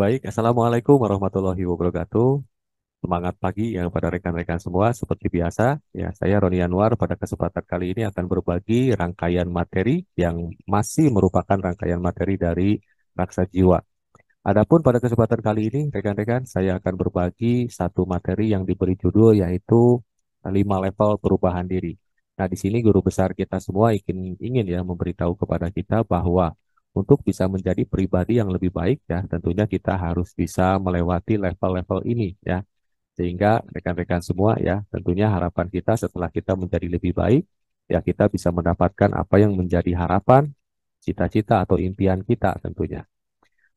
Baik, Assalamualaikum warahmatullahi wabarakatuh. Semangat pagi yang pada rekan-rekan semua. Seperti biasa, ya saya Roni Anwar pada kesempatan kali ini akan berbagi rangkaian materi yang masih merupakan rangkaian materi dari Raksa Jiwa. Adapun pada kesempatan kali ini, rekan-rekan, saya akan berbagi satu materi yang diberi judul yaitu 5 level perubahan diri. Nah, di sini guru besar kita semua ingin ya memberitahu kepada kita bahwa untuk bisa menjadi pribadi yang lebih baik ya, tentunya kita harus bisa melewati level-level ini ya. Sehingga rekan-rekan semua ya, tentunya harapan kita setelah kita menjadi lebih baik, ya kita bisa mendapatkan apa yang menjadi harapan, cita-cita atau impian kita tentunya.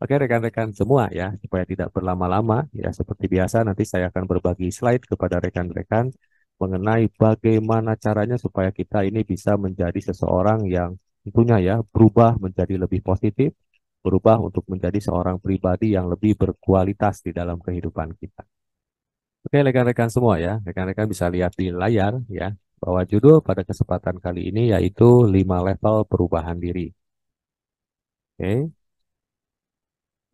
Oke rekan-rekan semua ya, supaya tidak berlama-lama ya, seperti biasa nanti saya akan berbagi slide kepada rekan-rekan mengenai bagaimana caranya supaya kita ini bisa menjadi seseorang yang tentunya ya, berubah menjadi lebih positif, berubah untuk menjadi seorang pribadi yang lebih berkualitas di dalam kehidupan kita. Oke, rekan-rekan semua ya, rekan-rekan bisa lihat di layar ya, bahwa judul pada kesempatan kali ini yaitu 5 level perubahan diri. Oke.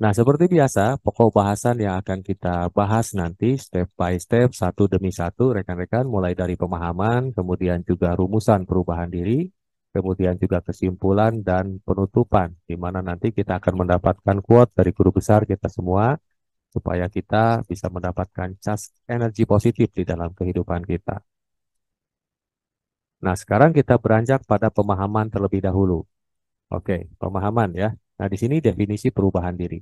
Nah, seperti biasa, pokok bahasan yang akan kita bahas nanti step by step, satu demi satu, rekan-rekan, mulai dari pemahaman, kemudian juga rumusan perubahan diri, kemudian juga kesimpulan dan penutupan, di mana nanti kita akan mendapatkan quote dari guru besar kita semua, supaya kita bisa mendapatkan cas energi positif di dalam kehidupan kita. Nah, sekarang kita beranjak pada pemahaman terlebih dahulu. Oke, pemahaman ya. Nah, di sini definisi perubahan diri.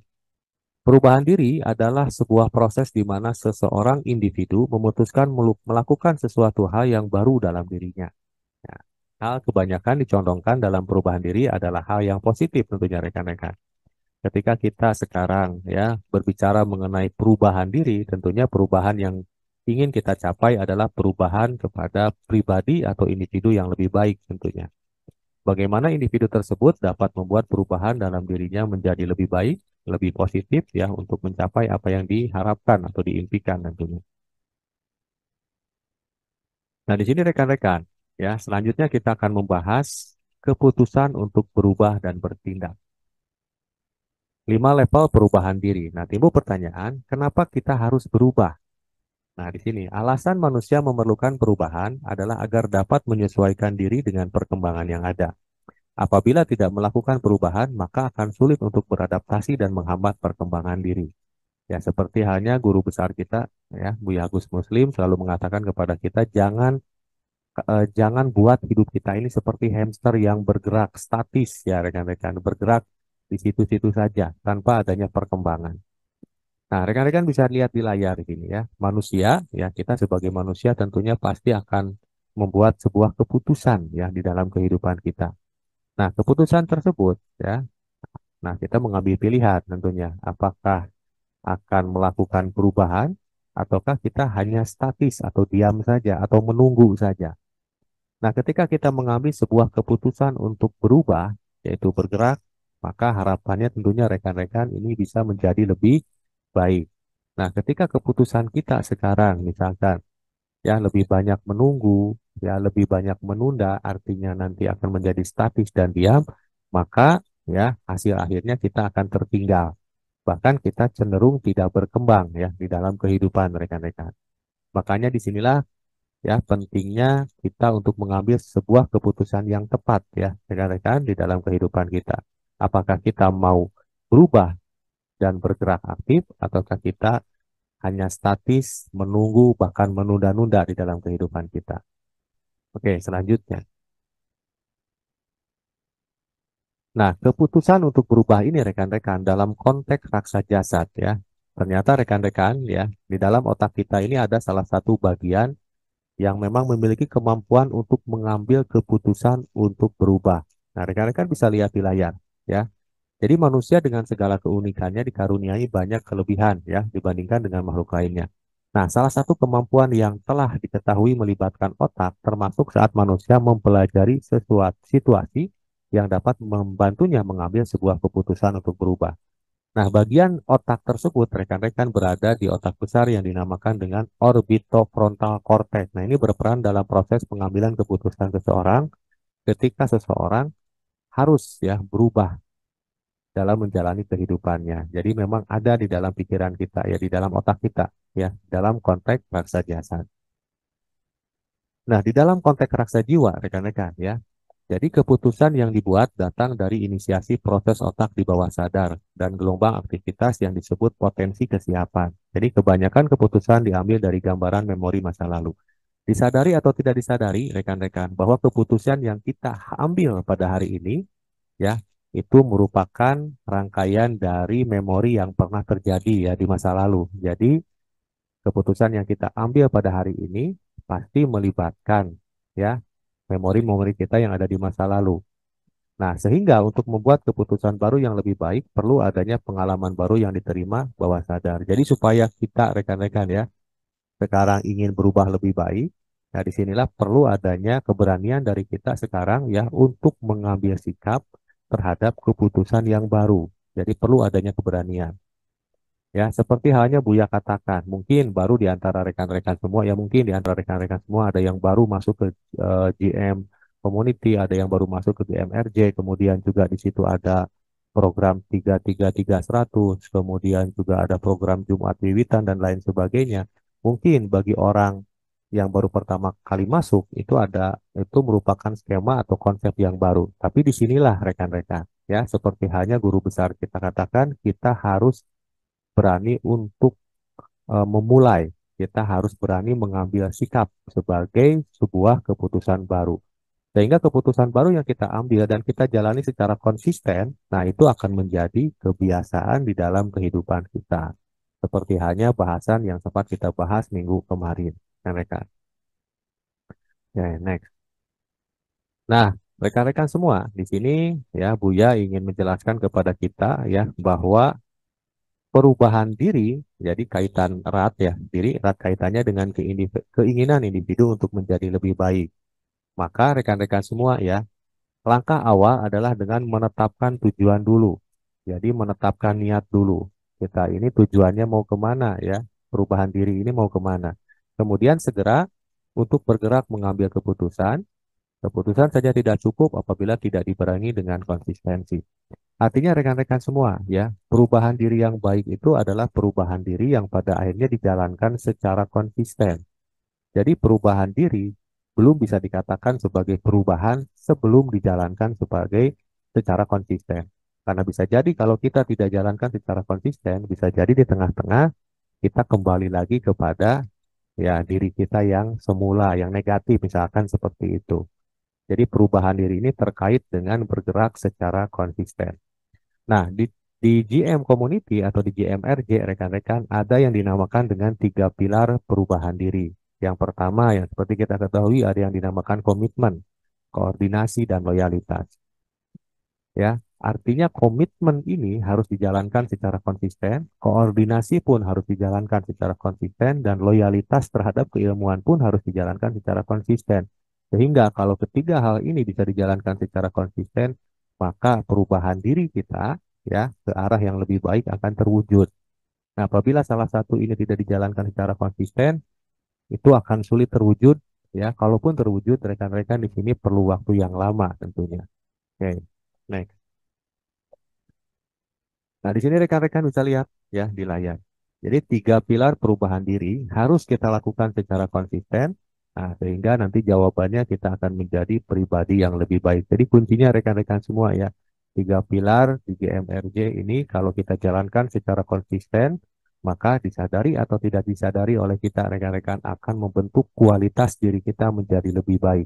Perubahan diri adalah sebuah proses di mana seseorang individu memutuskan melakukan sesuatu hal yang baru dalam dirinya. Nah, hal kebanyakan dicondongkan dalam perubahan diri adalah hal yang positif tentunya rekan-rekan. Ketika kita sekarang ya berbicara mengenai perubahan diri, tentunya perubahan yang ingin kita capai adalah perubahan kepada pribadi atau individu yang lebih baik tentunya. Bagaimana individu tersebut dapat membuat perubahan dalam dirinya menjadi lebih baik, lebih positif ya untuk mencapai apa yang diharapkan atau diimpikan tentunya. Nah, di sini rekan-rekan ya, selanjutnya kita akan membahas keputusan untuk berubah dan bertindak. 5 level perubahan diri. Nah, timbul pertanyaan, kenapa kita harus berubah? Nah, di sini alasan manusia memerlukan perubahan adalah agar dapat menyesuaikan diri dengan perkembangan yang ada. Apabila tidak melakukan perubahan, maka akan sulit untuk beradaptasi dan menghambat perkembangan diri. Ya, seperti halnya guru besar kita, ya, Buya Agus Muslim selalu mengatakan kepada kita, jangan buat hidup kita ini seperti hamster yang bergerak statis ya rekan-rekan, bergerak di situ-situ saja tanpa adanya perkembangan. Nah, rekan-rekan bisa lihat di layar ini ya, manusia ya, kita sebagai manusia tentunya pasti akan membuat sebuah keputusan ya di dalam kehidupan kita. Nah, keputusan tersebut ya, nah kita mengambil pilihan tentunya, apakah akan melakukan perubahan ataukah kita hanya statis atau diam saja atau menunggu saja. Nah, ketika kita mengambil sebuah keputusan untuk berubah, yaitu bergerak, maka harapannya tentunya rekan-rekan ini bisa menjadi lebih baik. Nah, ketika keputusan kita sekarang, misalkan, ya lebih banyak menunggu, ya lebih banyak menunda, artinya nanti akan menjadi statis dan diam, maka ya hasil akhirnya kita akan tertinggal. Bahkan kita cenderung tidak berkembang ya di dalam kehidupan rekan-rekan. Makanya disinilah ya pentingnya kita untuk mengambil sebuah keputusan yang tepat ya rekan-rekan di dalam kehidupan kita. Apakah kita mau berubah dan bergerak aktif, ataukah kita hanya statis, menunggu, bahkan menunda-nunda di dalam kehidupan kita. Oke, selanjutnya. Nah, keputusan untuk berubah ini rekan-rekan dalam konteks raksa jasad ya. Ternyata rekan-rekan ya, di dalam otak kita ini ada salah satu bagian yang memang memiliki kemampuan untuk mengambil keputusan untuk berubah. Nah, rekan-rekan bisa lihat di layar ya. Jadi manusia dengan segala keunikannya dikaruniai banyak kelebihan ya dibandingkan dengan makhluk lainnya. Nah, salah satu kemampuan yang telah diketahui melibatkan otak termasuk saat manusia mempelajari sesuatu situasi yang dapat membantunya mengambil sebuah keputusan untuk berubah. Nah, bagian otak tersebut rekan-rekan berada di otak besar yang dinamakan dengan orbitofrontal cortex. Nah, ini berperan dalam proses pengambilan keputusan seseorang ketika seseorang harus ya berubah dalam menjalani kehidupannya. Jadi memang ada di dalam pikiran kita, ya, di dalam otak kita, ya, dalam konteks raksa jasad. Nah, di dalam konteks raksa jiwa, rekan-rekan, ya, jadi keputusan yang dibuat datang dari inisiasi proses otak di bawah sadar dan gelombang aktivitas yang disebut potensi kesiapan. Jadi kebanyakan keputusan diambil dari gambaran memori masa lalu. Disadari atau tidak disadari, rekan-rekan, bahwa keputusan yang kita ambil pada hari ini, ya, itu merupakan rangkaian dari memori yang pernah terjadi, ya, di masa lalu. Jadi keputusan yang kita ambil pada hari ini pasti melibatkan, ya, memori-memori kita yang ada di masa lalu. Nah, sehingga untuk membuat keputusan baru yang lebih baik, perlu adanya pengalaman baru yang diterima bawah sadar. Jadi supaya kita, rekan-rekan, ya, sekarang ingin berubah lebih baik, nah disinilah perlu adanya keberanian dari kita sekarang, ya, untuk mengambil sikap terhadap keputusan yang baru. Jadi perlu adanya keberanian. Ya, seperti halnya Buya katakan, mungkin baru di antara rekan-rekan semua, ya, mungkin di antara rekan-rekan semua ada yang baru masuk ke GM Community, ada yang baru masuk ke GMRJ, kemudian juga di situ ada program 333-100, kemudian juga ada program Jumat Wiwitan dan lain sebagainya. Mungkin bagi orang yang baru pertama kali masuk, itu merupakan skema atau konsep yang baru. Tapi disinilah rekan-rekan, ya, seperti halnya guru besar kita katakan, kita harus berani untuk memulai, kita harus berani mengambil sikap sebagai sebuah keputusan baru. Sehingga keputusan baru yang kita ambil dan kita jalani secara konsisten, nah itu akan menjadi kebiasaan di dalam kehidupan kita. Seperti halnya bahasan yang sempat kita bahas minggu kemarin, rekan-rekan. Okay, next. Nah, rekan-rekan semua, di sini, ya, Buya ingin menjelaskan kepada kita, ya, bahwa perubahan diri, jadi kaitan erat, ya, diri erat kaitannya dengan keinginan individu untuk menjadi lebih baik. Maka rekan-rekan semua, ya, langkah awal adalah dengan menetapkan tujuan dulu. Jadi menetapkan niat dulu. Kita ini tujuannya mau kemana, ya, perubahan diri ini mau kemana. Kemudian segera untuk bergerak mengambil keputusan. Keputusan saja tidak cukup apabila tidak dibarengi dengan konsistensi. Artinya rekan-rekan semua, ya, perubahan diri yang baik itu adalah perubahan diri yang pada akhirnya dijalankan secara konsisten. Jadi perubahan diri belum bisa dikatakan sebagai perubahan sebelum dijalankan secara konsisten. Karena bisa jadi kalau kita tidak jalankan secara konsisten, bisa jadi di tengah-tengah kita kembali lagi kepada, ya, diri kita yang semula, yang negatif misalkan seperti itu. Jadi perubahan diri ini terkait dengan bergerak secara konsisten. Nah, di GM Community atau di GMRJ, rekan-rekan, ada yang dinamakan dengan 3 pilar perubahan diri. Yang pertama, yang seperti kita ketahui, ada yang dinamakan komitmen, koordinasi, dan loyalitas. Ya, artinya komitmen ini harus dijalankan secara konsisten, koordinasi pun harus dijalankan secara konsisten, dan loyalitas terhadap keilmuan pun harus dijalankan secara konsisten. Sehingga kalau ketiga hal ini bisa dijalankan secara konsisten, maka perubahan diri kita, ya, ke arah yang lebih baik akan terwujud. Nah, apabila salah satu ini tidak dijalankan secara konsisten, itu akan sulit terwujud, ya. Kalaupun terwujud, rekan-rekan, di sini perlu waktu yang lama tentunya. Oke, next. Nah, di sini rekan-rekan bisa lihat, ya, di layar. Jadi 3 pilar perubahan diri harus kita lakukan secara konsisten. Nah, sehingga nanti jawabannya kita akan menjadi pribadi yang lebih baik. Jadi kuncinya rekan-rekan semua, ya, 3 pilar di GMRJ ini kalau kita jalankan secara konsisten, maka disadari atau tidak disadari oleh kita, rekan-rekan, akan membentuk kualitas diri kita menjadi lebih baik.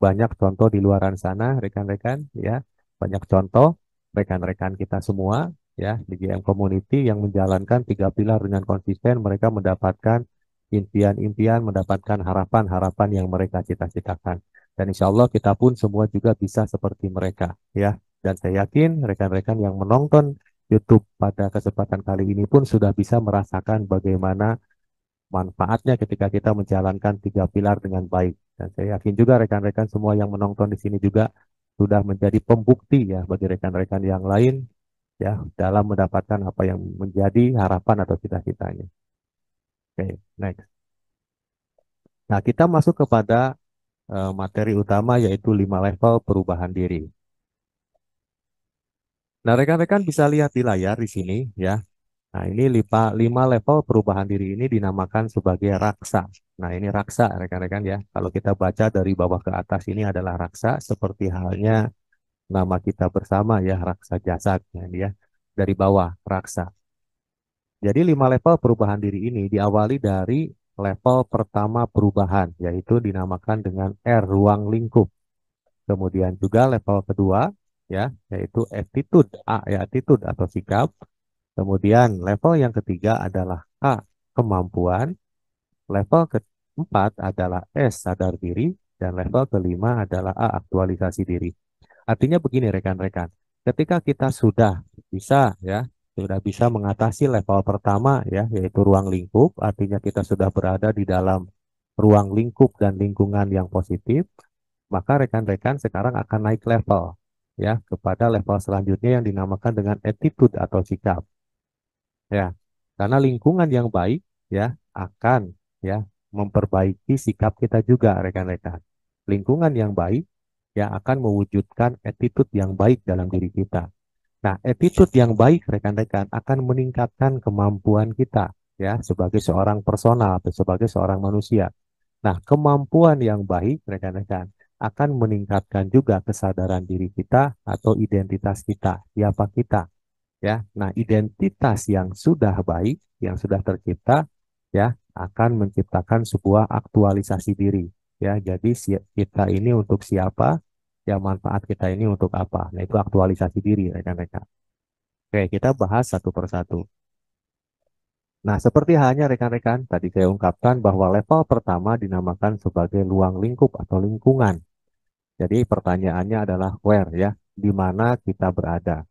Banyak contoh di luaran sana, rekan-rekan, ya, banyak contoh rekan-rekan kita semua, ya, di GM Community yang menjalankan 3 pilar dengan konsisten, mereka mendapatkan impian-impian, mendapatkan harapan-harapan yang mereka cita-citakan. Dan insya Allah kita pun semua juga bisa seperti mereka, ya. Dan saya yakin rekan-rekan yang menonton YouTube pada kesempatan kali ini pun sudah bisa merasakan bagaimana manfaatnya ketika kita menjalankan 3 pilar dengan baik. Dan saya yakin juga rekan-rekan semua yang menonton di sini juga sudah menjadi pembukti, ya, bagi rekan-rekan yang lain, ya, dalam mendapatkan apa yang menjadi harapan atau cita-citanya. Oke, next. Nah, kita masuk kepada materi utama, yaitu 5 level perubahan diri. Nah, rekan-rekan bisa lihat di layar di sini ya. Nah, ini 5 level perubahan diri ini dinamakan sebagai raksa. Nah, ini raksa rekan-rekan ya. Kalau kita baca dari bawah ke atas ini adalah raksa, seperti halnya nama kita bersama ya, raksa jasad ya, dia dari bawah raksa. Jadi 5 level perubahan diri ini diawali dari level pertama perubahan, yaitu dinamakan dengan R, ruang lingkup. Kemudian juga level kedua ya, yaitu attitude, A ya, attitude atau sikap. Kemudian level yang ketiga adalah K, kemampuan. Level keempat adalah S, sadar diri. Dan level kelima adalah A, aktualisasi diri. Artinya begini rekan-rekan, ketika kita sudah bisa ya, sudah bisa mengatasi level pertama ya, yaitu ruang lingkup, artinya kita sudah berada di dalam ruang lingkup dan lingkungan yang positif, maka rekan-rekan sekarang akan naik level ya, kepada level selanjutnya yang dinamakan dengan attitude atau sikap. Ya, karena lingkungan yang baik ya akan ya memperbaiki sikap kita juga rekan-rekan. Lingkungan yang baik ya akan mewujudkan attitude yang baik dalam diri kita. Nah, attitude yang baik rekan-rekan akan meningkatkan kemampuan kita ya sebagai seorang personal atau sebagai seorang manusia. Nah, kemampuan yang baik rekan-rekan akan meningkatkan juga kesadaran diri kita atau identitas kita, siapa kita. Ya, nah identitas yang sudah baik, yang sudah tercipta, ya akan menciptakan sebuah aktualisasi diri. Ya, jadi kita ini untuk siapa? Ya, manfaat kita ini untuk apa? Nah, itu aktualisasi diri, rekan-rekan. Oke, kita bahas satu persatu. Nah, seperti halnya rekan-rekan, tadi saya ungkapkan bahwa level pertama dinamakan sebagai ruang lingkup atau lingkungan. Jadi pertanyaannya adalah where ya, di mana kita berada.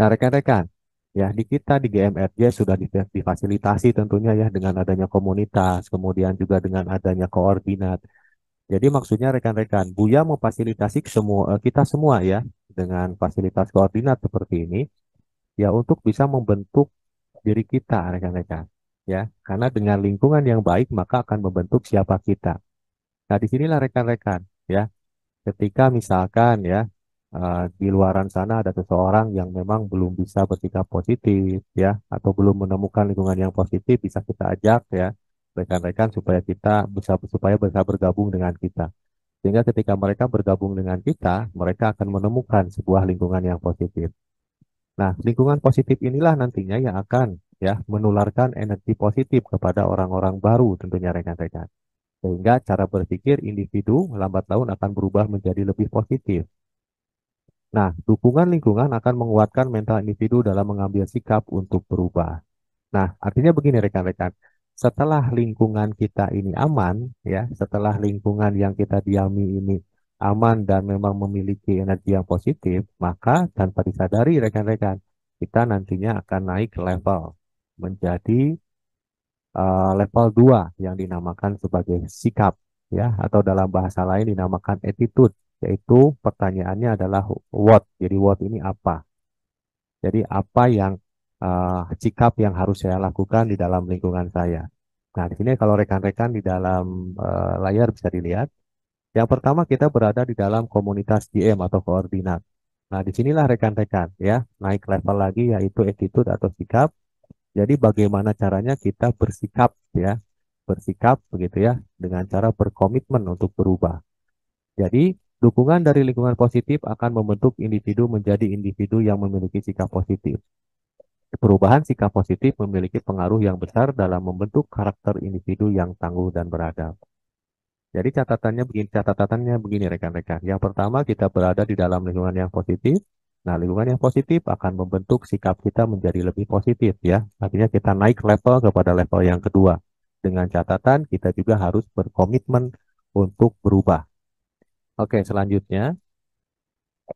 Nah rekan-rekan, ya di GMRJ sudah difasilitasi tentunya ya dengan adanya komunitas, kemudian juga dengan adanya koordinat. Jadi maksudnya rekan-rekan, Buya memfasilitasi semua, kita semua ya dengan fasilitas koordinat seperti ini, ya untuk bisa membentuk diri kita rekan-rekan. Ya, karena dengan lingkungan yang baik maka akan membentuk siapa kita. Nah disinilah rekan-rekan ya, ketika misalkan ya, di luaran sana ada seseorang yang memang belum bisa bersikap positif ya, atau belum menemukan lingkungan yang positif, bisa kita ajak ya rekan-rekan supaya kita bisa bergabung dengan kita, sehingga ketika mereka bergabung dengan kita, mereka akan menemukan sebuah lingkungan yang positif. Nah lingkungan positif inilah nantinya yang akan ya menularkan energi positif kepada orang-orang baru tentunya rekan-rekan, sehingga cara berpikir individu lambat laun akan berubah menjadi lebih positif. Nah, dukungan lingkungan akan menguatkan mental individu dalam mengambil sikap untuk berubah. Nah, artinya begini rekan-rekan, setelah lingkungan kita ini aman, ya, setelah lingkungan yang kita diami ini aman dan memang memiliki energi yang positif, maka tanpa disadari rekan-rekan, kita nantinya akan naik level menjadi level 2 yang dinamakan sebagai sikap, ya, atau dalam bahasa lain dinamakan attitude. Yaitu pertanyaannya adalah what, jadi what ini apa, jadi apa yang sikap yang harus saya lakukan di dalam lingkungan saya. Nah di sini kalau rekan-rekan di dalam layar bisa dilihat, yang pertama kita berada di dalam komunitas GM atau koordinat. Nah disinilah rekan-rekan ya naik level lagi, yaitu attitude atau sikap. Jadi bagaimana caranya kita bersikap ya, bersikap begitu ya, dengan cara berkomitmen untuk berubah. Jadi dukungan dari lingkungan positif akan membentuk individu menjadi individu yang memiliki sikap positif. Perubahan sikap positif memiliki pengaruh yang besar dalam membentuk karakter individu yang tangguh dan beradab. Jadi catatannya begini rekan-rekan. Yang pertama kita berada di dalam lingkungan yang positif. Nah, lingkungan yang positif akan membentuk sikap kita menjadi lebih positif ya. Artinya kita naik level kepada level yang kedua. Dengan catatan kita juga harus berkomitmen untuk berubah. Oke, selanjutnya.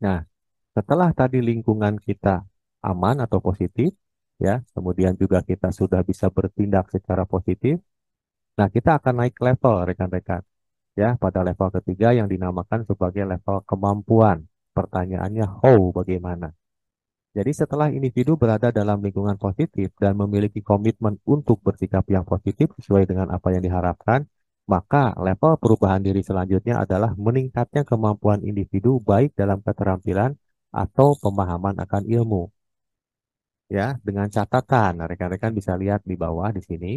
Nah, setelah tadi lingkungan kita aman atau positif, ya, kemudian juga kita sudah bisa bertindak secara positif. Nah, kita akan naik level, rekan-rekan, ya, pada level ketiga yang dinamakan sebagai level kemampuan. Pertanyaannya, how, bagaimana? Jadi, setelah individu berada dalam lingkungan positif dan memiliki komitmen untuk bersikap yang positif sesuai dengan apa yang diharapkan, maka level perubahan diri selanjutnya adalah meningkatnya kemampuan individu baik dalam keterampilan atau pemahaman akan ilmu. ya, dengan catatan rekan-rekan bisa lihat di bawah di sini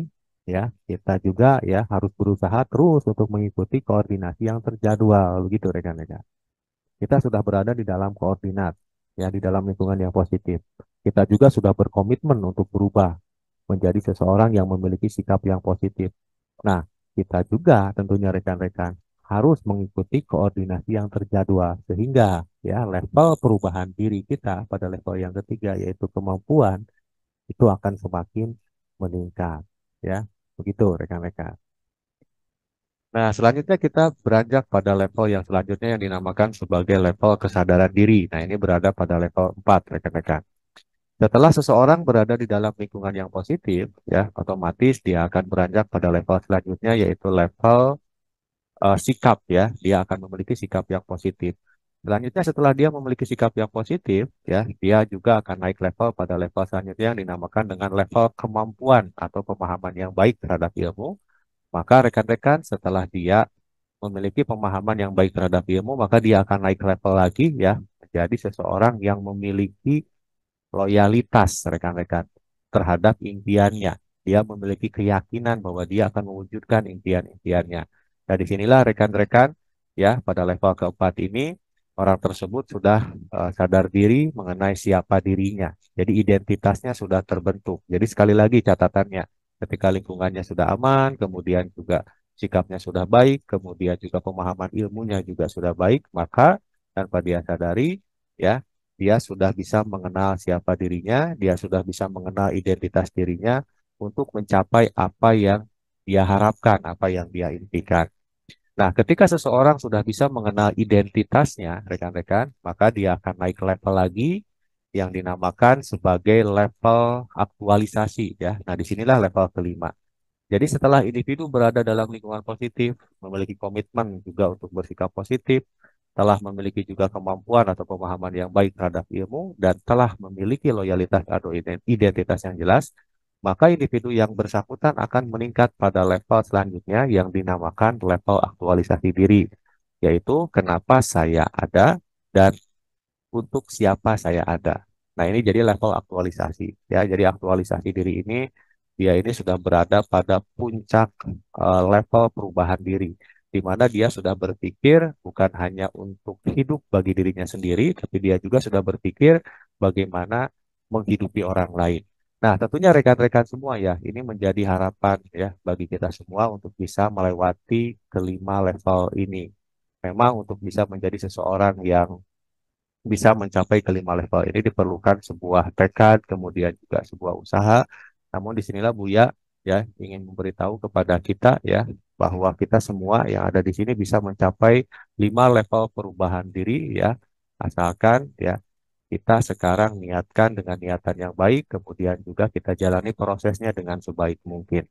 ya, kita juga ya harus berusaha terus untuk mengikuti koordinasi yang terjadwal, begitu rekan-rekan. Kita sudah berada di dalam koordinat ya, di dalam lingkungan yang positif. Kita juga sudah berkomitmen untuk berubah menjadi seseorang yang memiliki sikap yang positif. Nah, kita juga tentunya rekan-rekan harus mengikuti koordinasi yang terjadwal, sehingga ya level perubahan diri kita pada level yang ketiga, yaitu kemampuan, itu akan semakin meningkat ya, begitu rekan-rekan. Nah, selanjutnya kita beranjak pada level yang selanjutnya yang dinamakan sebagai level kesadaran diri. Nah, ini berada pada level 4 rekan-rekan. Setelah seseorang berada di dalam lingkungan yang positif ya, otomatis dia akan beranjak pada level selanjutnya, yaitu level sikap ya, dia akan memiliki sikap yang positif. Selanjutnya setelah dia memiliki sikap yang positif ya, dia juga akan naik level pada level selanjutnya yang dinamakan dengan level kemampuan atau pemahaman yang baik terhadap ilmu. Maka rekan-rekan, setelah dia memiliki pemahaman yang baik terhadap ilmu, maka dia akan naik level lagi ya, menjadi seseorang yang memiliki loyalitas rekan-rekan terhadap impiannya. Dia memiliki keyakinan bahwa dia akan mewujudkan impian-impiannya. Nah, disinilah rekan-rekan ya, pada level keempat ini orang tersebut sudah sadar diri mengenai siapa dirinya. Jadi identitasnya sudah terbentuk. Jadi sekali lagi catatannya, ketika lingkungannya sudah aman, kemudian juga sikapnya sudah baik, kemudian juga pemahaman ilmunya juga sudah baik, maka tanpa dia sadari ya, dia sudah bisa mengenal siapa dirinya, dia sudah bisa mengenal identitas dirinya untuk mencapai apa yang dia harapkan, apa yang dia impikan. Nah, ketika seseorang sudah bisa mengenal identitasnya, rekan-rekan, maka dia akan naik level lagi yang dinamakan sebagai level aktualisasi, ya. Nah, disinilah level kelima. Jadi setelah individu berada dalam lingkungan positif, memiliki komitmen juga untuk bersikap positif, telah memiliki juga kemampuan atau pemahaman yang baik terhadap ilmu, dan telah memiliki loyalitas atau identitas yang jelas, maka individu yang bersangkutan akan meningkat pada level selanjutnya yang dinamakan level aktualisasi diri, yaitu kenapa saya ada dan untuk siapa saya ada. Nah, ini jadi level aktualisasi ya. Jadi aktualisasi diri ini, dia ini sudah berada pada puncak level perubahan diri, di mana dia sudah berpikir bukan hanya untuk hidup bagi dirinya sendiri, tapi dia juga sudah berpikir bagaimana menghidupi orang lain. Nah, tentunya rekan-rekan semua ya, ini menjadi harapan ya bagi kita semua untuk bisa melewati kelima level ini. Memang untuk bisa menjadi seseorang yang bisa mencapai kelima level ini diperlukan sebuah tekad, kemudian juga sebuah usaha. Namun disinilah Buya ya ingin memberitahu kepada kita ya, bahwa kita semua yang ada di sini bisa mencapai 5 level perubahan diri ya, asalkan ya kita sekarang niatkan dengan niatan yang baik, kemudian juga kita jalani prosesnya dengan sebaik mungkin.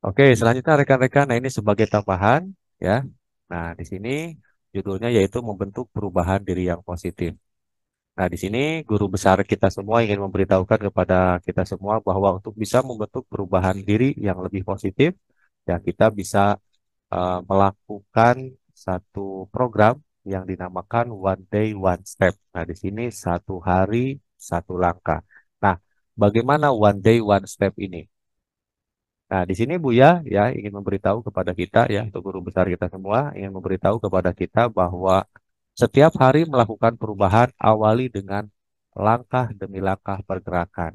Oke, selanjutnya rekan-rekan, nah ini sebagai tambahan ya. Nah, di sini judulnya yaitu membentuk perubahan diri yang positif. Nah, di sini guru besar kita semua ingin memberitahukan kepada kita semua bahwa untuk bisa membentuk perubahan diri yang lebih positif, ya kita bisa melakukan satu program yang dinamakan One Day One Step. Nah, di sini 1 hari 1 langkah. Nah, bagaimana One Day One Step ini? Nah, di sini Buya ya ingin memberitahu kepada kita ya, untuk guru besar kita semua ingin memberitahu kepada kita bahwa setiap hari melakukan perubahan, awali dengan langkah demi langkah pergerakan.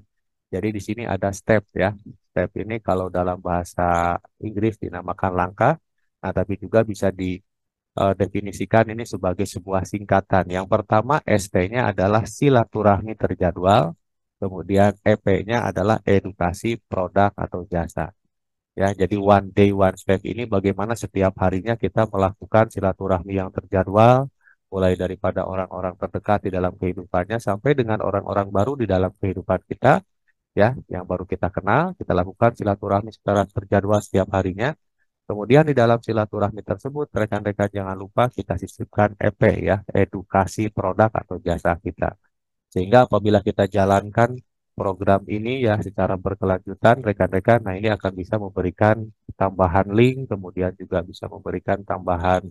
Jadi di sini ada step ya. Step ini kalau dalam bahasa Inggris dinamakan langkah. Nah, tapi juga bisa di definisikan ini sebagai sebuah singkatan. Yang pertama ST-nya adalah silaturahmi terjadwal, kemudian EP-nya adalah edukasi produk atau jasa. Ya, jadi one day one step ini bagaimana setiap harinya kita melakukan silaturahmi yang terjadwal, mulai daripada orang-orang terdekat di dalam kehidupannya sampai dengan orang-orang baru di dalam kehidupan kita, ya, yang baru kita kenal, kita lakukan silaturahmi secara terjadwal setiap harinya. Kemudian di dalam silaturahmi tersebut, rekan-rekan jangan lupa kita sisipkan EP ya, edukasi produk atau jasa kita. Sehingga apabila kita jalankan program ini ya secara berkelanjutan, rekan-rekan, nah ini akan bisa memberikan tambahan link, kemudian juga bisa memberikan tambahan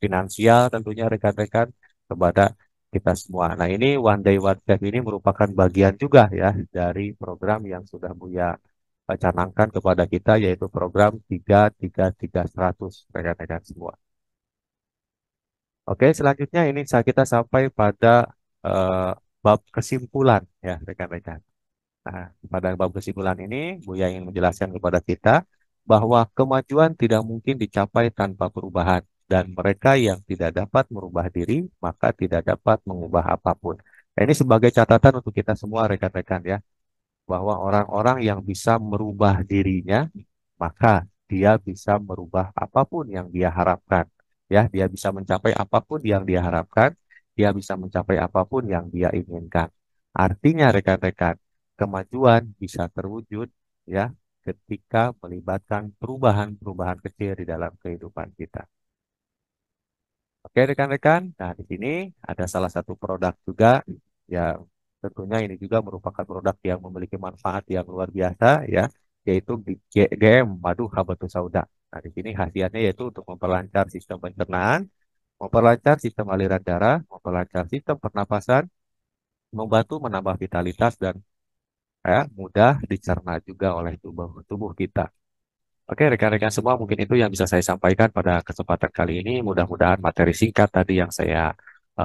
finansial tentunya rekan-rekan kepada kita semua. Nah, ini One Day One Step ini merupakan bagian juga ya dari program yang sudah Buya canangkan kepada kita, yaitu program 333-100 rekan-rekan semua. Oke, selanjutnya ini kita sampai pada bab kesimpulan ya rekan-rekan. Nah, pada bab kesimpulan ini Buya ingin menjelaskan kepada kita bahwa kemajuan tidak mungkin dicapai tanpa perubahan, dan mereka yang tidak dapat merubah diri maka tidak dapat mengubah apapun. Nah, ini sebagai catatan untuk kita semua rekan-rekan ya, bahwa orang-orang yang bisa merubah dirinya maka dia bisa merubah apapun yang dia harapkan ya, dia bisa mencapai apapun yang dia harapkan, dia bisa mencapai apapun yang dia inginkan. Artinya rekan-rekan, kemajuan bisa terwujud ya ketika melibatkan perubahan-perubahan kecil di dalam kehidupan kita. Oke rekan-rekan, nah di sini ada salah satu produk juga ya, tentunya ini juga merupakan produk yang memiliki manfaat yang luar biasa ya, yaitu GM Madu Habatusauda. Nah di sini khasiatnya yaitu untuk memperlancar sistem pencernaan, memperlancar sistem aliran darah, memperlancar sistem pernapasan, membantu menambah vitalitas dan ya, mudah dicerna juga oleh tubuh kita. Oke rekan-rekan semua, mungkin itu yang bisa saya sampaikan pada kesempatan kali ini. Mudah-mudahan materi singkat tadi yang saya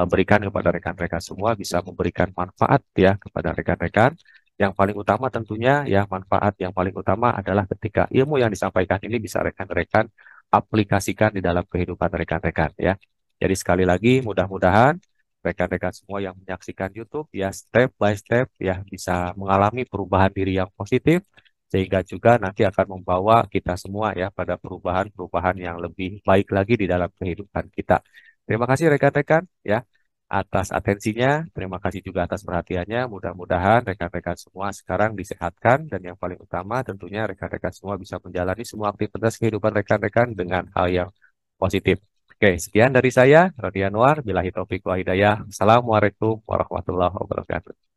berikan kepada rekan-rekan semua bisa memberikan manfaat ya kepada rekan-rekan. Yang paling utama tentunya ya, manfaat yang paling utama adalah ketika ilmu yang disampaikan ini bisa rekan-rekan aplikasikan di dalam kehidupan rekan-rekan ya. Jadi sekali lagi mudah-mudahan rekan-rekan semua yang menyaksikan YouTube ya, step by step ya bisa mengalami perubahan diri yang positif, sehingga juga nanti akan membawa kita semua ya pada perubahan-perubahan yang lebih baik lagi di dalam kehidupan kita. Terima kasih rekan-rekan ya atas atensinya, terima kasih juga atas perhatiannya. Mudah-mudahan rekan-rekan semua sekarang disehatkan, dan yang paling utama tentunya rekan-rekan semua bisa menjalani semua aktivitas kehidupan rekan-rekan dengan hal yang positif. Oke, sekian dari saya, Roni Anwar, billahi taufiq wa hidayah. Assalamualaikum warahmatullahi wabarakatuh.